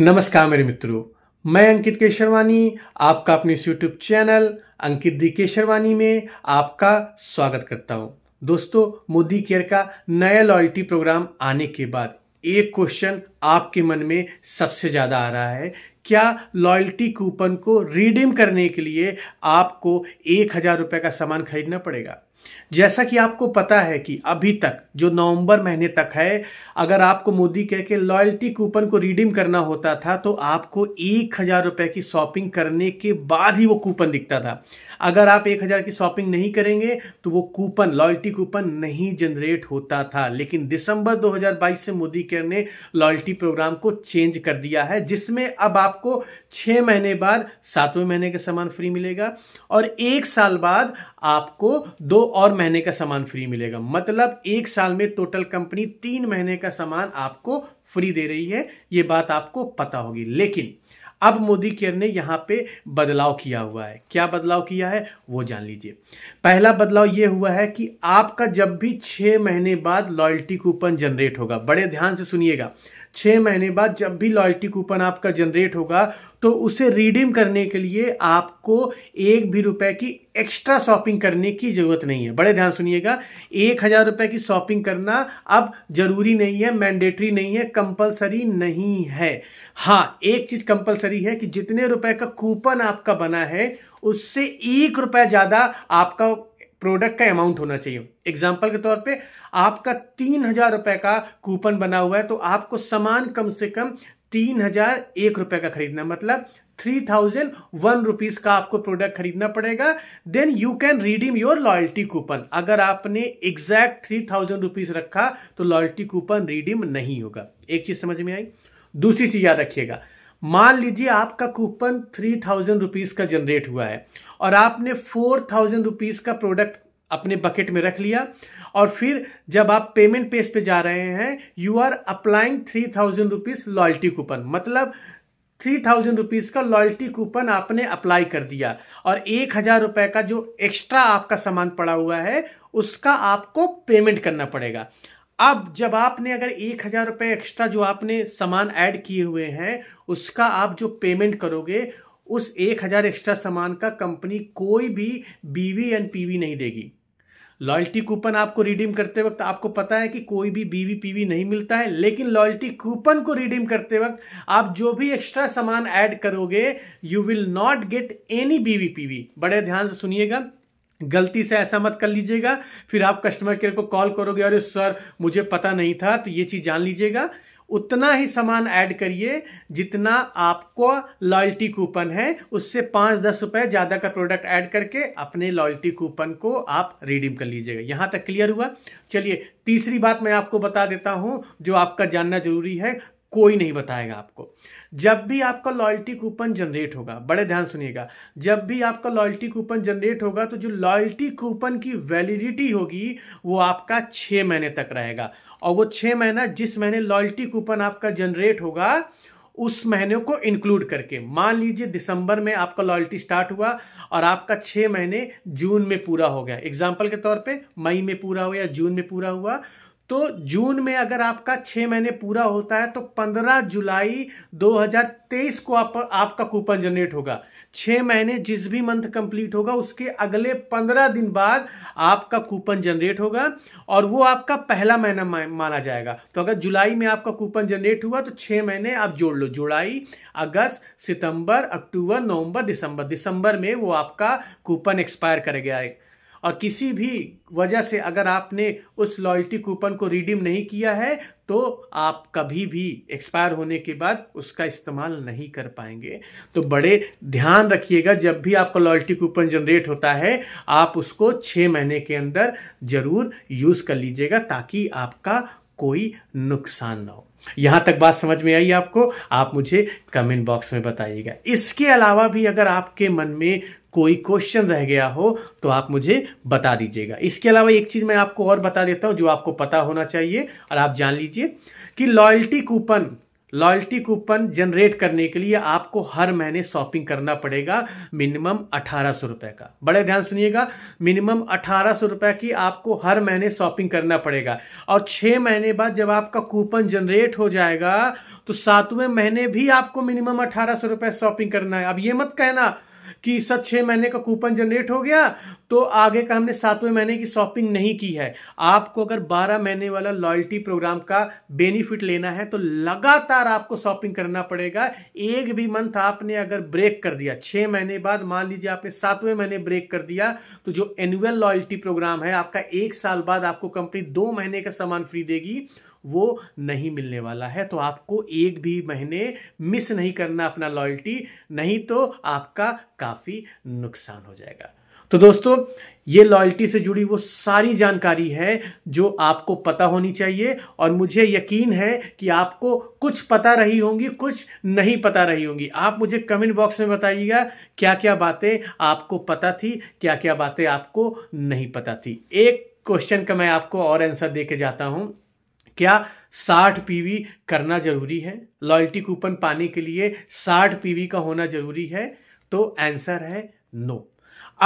नमस्कार मेरे मित्रों, मैं अंकित केशरवानी आपका अपने इस YouTube चैनल अंकित केशरवानी में आपका स्वागत करता हूं। दोस्तों, मोदी केयर का नया लॉयल्टी प्रोग्राम आने के बाद एक क्वेश्चन आपके मन में सबसे ज़्यादा आ रहा है, क्या लॉयल्टी कूपन को रिडीम करने के लिए आपको 1000 रुपये का सामान खरीदना पड़ेगा? जैसा कि आपको पता है कि अभी तक जो नवंबर महीने तक है, अगर आपको मोदी केयर के लॉयल्टी कूपन को रिडीम करना होता था तो आपको 1000 रुपये की शॉपिंग करने के बाद ही वो कूपन दिखता था। अगर आप 1000 की शॉपिंग नहीं करेंगे तो वो कूपन, लॉयल्टी कूपन नहीं जनरेट होता था। लेकिन दिसंबर 2022 से मोदी केयर ने लॉयल्टी प्रोग्राम को चेंज कर दिया है, जिसमें अब आपको 6 महीने बाद 7वें महीने का सामान फ्री मिलेगा और 1 साल बाद आपको 2 और महीने का सामान फ्री मिलेगा। मतलब 1 साल में टोटल कंपनी 3 महीने का सामान आपको फ्री दे रही है, ये बात आपको पता होगी। लेकिन अब मोदी केयर ने यहाँ पे बदलाव किया हुआ है। क्या बदलाव किया है वो जान लीजिए। पहला बदलाव ये हुआ है कि आपका जब भी 6 महीने बाद लॉयल्टी कूपन जनरेट होगा, बड़े ध्यान से सुनिएगा, 6 महीने बाद जब भी लॉयल्टी कूपन आपका जनरेट होगा तो उसे रिडीम करने के लिए आपको 1 भी रुपए की एक्स्ट्रा शॉपिंग करने की जरूरत नहीं है। बड़े ध्यान सुनिएगा, 1000 रुपये की शॉपिंग करना अब जरूरी नहीं है, मैंडेटरी नहीं है, कंपलसरी नहीं है। हाँ, एक चीज कंपलसरी है कि जितने रुपए का कूपन आपका बना है उससे 1 रुपया ज्यादा आपका प्रोडक्ट का अमाउंट होना चाहिए। एग्जाम्पल के तौर पे आपका 3000 रुपये का कूपन बना हुआ है तो आपको सामान कम से कम 3001 रुपये का खरीदना, मतलब 3001 रुपीज का आपको प्रोडक्ट खरीदना पड़ेगा। Then you can redeem your loyalty coupon. अगर आपने एग्जैक्ट 3000 रुपीज रखा तो लॉयल्टी कूपन रिडीम नहीं होगा। एक चीज समझ में आई। दूसरी चीज याद रखिएगा, मान लीजिए आपका कूपन 3000 रुपीज का जनरेट हुआ है और आपने 4000 रुपीज का प्रोडक्ट अपने बकेट में रख लिया और फिर जब आप पेमेंट पेज पे जा रहे हैं, you are applying 3000 rupees loyalty coupon, मतलब 3000 रुपीज का लॉयल्टी कूपन आपने अप्लाई कर दिया और 1000 रुपये का जो एक्स्ट्रा आपका सामान पड़ा हुआ है उसका आपको पेमेंट करना पड़ेगा। अब जब आपने अगर 1000 रुपये एक्स्ट्रा जो आपने सामान ऐड किए हुए हैं उसका आप जो पेमेंट करोगे, उस 1000 एक्स्ट्रा सामान का कंपनी कोई भी बीवी एंड पीवी नहीं देगी। लॉयल्टी कूपन आपको रिडीम करते वक्त आपको पता है कि कोई भी बीवी पीवी नहीं मिलता है, लेकिन लॉयल्टी कूपन को रिडीम करते वक्त आप जो भी एक्स्ट्रा सामान ऐड करोगे, you will not get any BV PV. बड़े ध्यान से सुनिएगा, गलती से ऐसा मत कर लीजिएगा, फिर आप कस्टमर केयर को कॉल करोगे, अरे सर मुझे पता नहीं था। तो ये चीज़ जान लीजिएगा, उतना ही सामान ऐड करिए जितना आपको लॉयल्टी कूपन है, उससे 5-10 रुपये ज़्यादा का प्रोडक्ट ऐड करके अपने लॉयल्टी कूपन को आप रिडीम कर लीजिएगा। यहाँ तक क्लियर हुआ? चलिए, तीसरी बात मैं आपको बता देता हूँ जो आपका जानना जरूरी है, कोई नहीं बताएगा आपको। जब भी आपका लॉयल्टी कूपन जनरेट होगा, बड़े ध्यान सुनिएगा, जब भी आपका लॉयल्टी कूपन जनरेट होगा तो जो लॉयल्टी कूपन की वैलिडिटी होगी वो आपका 6 महीने तक रहेगा और वो 6 महीना जिस महीने लॉयल्टी कूपन आपका जनरेट होगा उस महीने को इंक्लूड करके, मान लीजिए दिसंबर में आपका लॉयल्टी स्टार्ट हुआ और आपका 6 महीने जून में पूरा हो गया, एग्जाम्पल के तौर पे मई में पूरा हुआ या जून में पूरा हुआ, तो जून में अगर आपका 6 महीने पूरा होता है तो 15 जुलाई 2023 को आपका कूपन जनरेट होगा। 6 महीने जिस भी मंथ कंप्लीट होगा उसके अगले 15 दिन बाद आपका कूपन जनरेट होगा और वो आपका पहला महीना माना जाएगा। तो अगर जुलाई में आपका कूपन जनरेट हुआ तो 6 महीने आप जोड़ लो, जुलाई, अगस्त, सितंबर, अक्टूबर, नवंबर, दिसंबर। दिसंबर में वो आपका कूपन एक्सपायर कर गया है और किसी भी वजह से अगर आपने उस लॉयल्टी कूपन को रिडीम नहीं किया है तो आप कभी भी एक्सपायर होने के बाद उसका इस्तेमाल नहीं कर पाएंगे। तो बड़े ध्यान रखिएगा, जब भी आपका लॉयल्टी कूपन जनरेट होता है आप उसको 6 महीने के अंदर ज़रूर यूज़ कर लीजिएगा ताकि आपका कोई नुकसान ना हो। यहाँ तक बात समझ में आई आपको? आप मुझे कमेंट बॉक्स में बताइएगा। इसके अलावा भी अगर आपके मन में कोई क्वेश्चन रह गया हो तो आप मुझे बता दीजिएगा। इसके अलावा एक चीज़ मैं आपको और बता देता हूँ जो आपको पता होना चाहिए और आप जान लीजिए कि loyalty coupon loyalty coupon generate करने के लिए आपको हर महीने शॉपिंग करना पड़ेगा मिनिमम 1800 रुपये का। बड़े ध्यान सुनिएगा, मिनिमम 1800 रुपये की आपको हर महीने शॉपिंग करना पड़ेगा। और 6 महीने बाद जब आपका कूपन जनरेट हो जाएगा तो 7वें महीने भी आपको मिनिमम 1800 रुपये शॉपिंग करना है। अब ये मत कहना कि सर 6 महीने का कूपन जनरेट हो गया तो आगे का हमने 7वें महीने की शॉपिंग नहीं की है। आपको अगर 12 महीने वाला लॉयल्टी प्रोग्राम का बेनिफिट लेना है तो लगातार आपको शॉपिंग करना पड़ेगा। एक भी मंथ आपने अगर ब्रेक कर दिया, 6 महीने बाद मान लीजिए आपने 7वें महीने ब्रेक कर दिया, तो जो एनुअल लॉयल्टी प्रोग्राम है आपका 1 साल बाद आपको कंपनी 2 महीने का सामान फ्री देगी, वो नहीं मिलने वाला है। तो आपको एक भी महीने मिस नहीं करना अपना लॉयल्टी, नहीं तो आपका काफ़ी नुकसान हो जाएगा। तो दोस्तों, ये लॉयल्टी से जुड़ी वो सारी जानकारी है जो आपको पता होनी चाहिए, और मुझे यकीन है कि आपको कुछ पता रही होंगी, कुछ नहीं पता रही होंगी। आप मुझे कमेंट बॉक्स में बताइएगा क्या क्या बातें आपको पता थी, क्या क्या बातें आपको नहीं पता थी। एक क्वेश्चन का मैं आपको और आंसर दे के जाता हूँ, क्या 60 PV करना जरूरी है? लॉयल्टी कूपन पाने के लिए 60 PV का होना जरूरी है? तो आंसर है नो।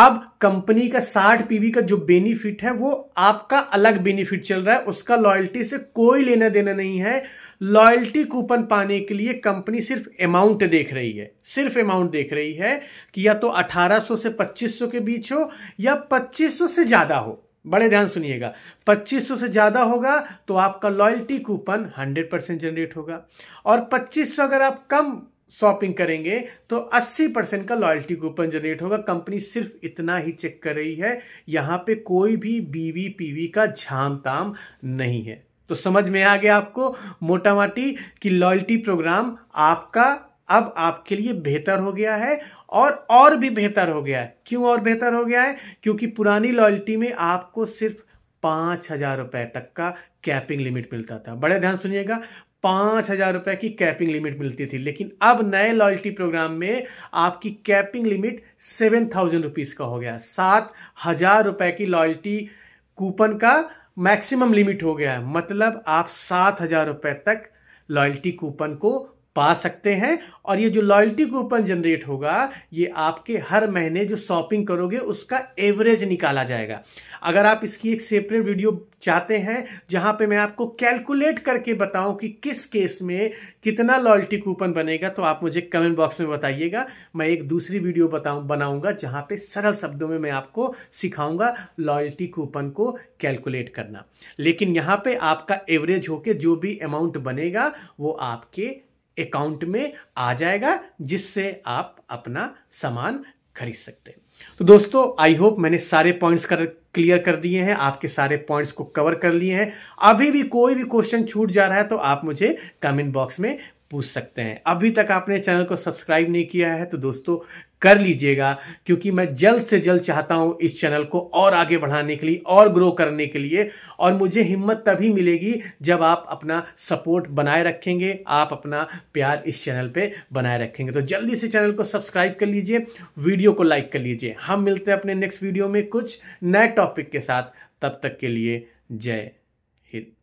अब कंपनी का 60 PV का जो बेनिफिट है वो आपका अलग बेनिफिट चल रहा है, उसका लॉयल्टी से कोई लेना देना नहीं है। लॉयल्टी कूपन पाने के लिए कंपनी सिर्फ अमाउंट देख रही है, सिर्फ अमाउंट देख रही है कि या तो 1800 से 2500 के बीच हो या 2500 से ज़्यादा हो। बड़े ध्यान सुनिएगा, 2500 से ज़्यादा होगा तो आपका लॉयल्टी कूपन 100% जनरेट होगा, और 2500 अगर आप कम शॉपिंग करेंगे तो 80% का लॉयल्टी कूपन जनरेट होगा। कंपनी सिर्फ इतना ही चेक कर रही है, यहाँ पे कोई भी BV PV का झाम ताम नहीं है। तो समझ में आ गया आपको मोटा माटी कि लॉयल्टी प्रोग्राम आपका अब आपके लिए बेहतर हो गया है, और भी बेहतर हो गया है। क्यों और बेहतर हो गया है? क्योंकि पुरानी लॉयल्टी में आपको सिर्फ 5000 रुपये तक का कैपिंग लिमिट मिलता था। बड़े ध्यान सुनिएगा, 5000 रुपये की कैपिंग लिमिट मिलती थी, लेकिन अब नए लॉयल्टी प्रोग्राम में आपकी कैपिंग लिमिट 7000 रुपीज़ का हो गया। 7000 रुपये की लॉयल्टी कूपन का मैक्सिमम लिमिट हो गया है। मतलब आप 7000 रुपये तक लॉयल्टी कूपन को पा सकते हैं, और ये जो लॉयल्टी कूपन जनरेट होगा ये आपके हर महीने जो शॉपिंग करोगे उसका एवरेज निकाला जाएगा। अगर आप इसकी एक सेपरेट वीडियो चाहते हैं जहां पे मैं आपको कैलकुलेट करके बताऊं कि किस केस में कितना लॉयल्टी कूपन बनेगा, तो आप मुझे कमेंट बॉक्स में बताइएगा। मैं एक दूसरी वीडियो बनाऊंगा जहां पे सरल शब्दों में मैं आपको सिखाऊंगा लॉयल्टी कूपन को कैलकुलेट करना। लेकिन यहाँ पे आपका एवरेज होके जो भी अमाउंट बनेगा वो आपके अकाउंट में आ जाएगा, जिससे आप अपना सामान खरीद सकते हैं। तो दोस्तों, आई होप मैंने सारे पॉइंट्स क्लियर कर दिए हैं, आपके सारे पॉइंट्स को कवर कर लिए हैं। अभी भी कोई भी क्वेश्चन छूट जा रहा है तो आप मुझे कमेंट बॉक्स में पूछ सकते हैं। अभी तक आपने चैनल को सब्सक्राइब नहीं किया है तो दोस्तों कर लीजिएगा, क्योंकि मैं जल्द से जल्द चाहता हूँ इस चैनल को और आगे बढ़ाने के लिए और ग्रो करने के लिए। और मुझे हिम्मत तभी मिलेगी जब आप अपना सपोर्ट बनाए रखेंगे, आप अपना प्यार इस चैनल पे बनाए रखेंगे। तो जल्दी से चैनल को सब्सक्राइब कर लीजिए, वीडियो को लाइक कर लीजिए। हम मिलते हैं अपने नेक्स्ट वीडियो में कुछ नए टॉपिक के साथ। तब तक के लिए जय हिंद।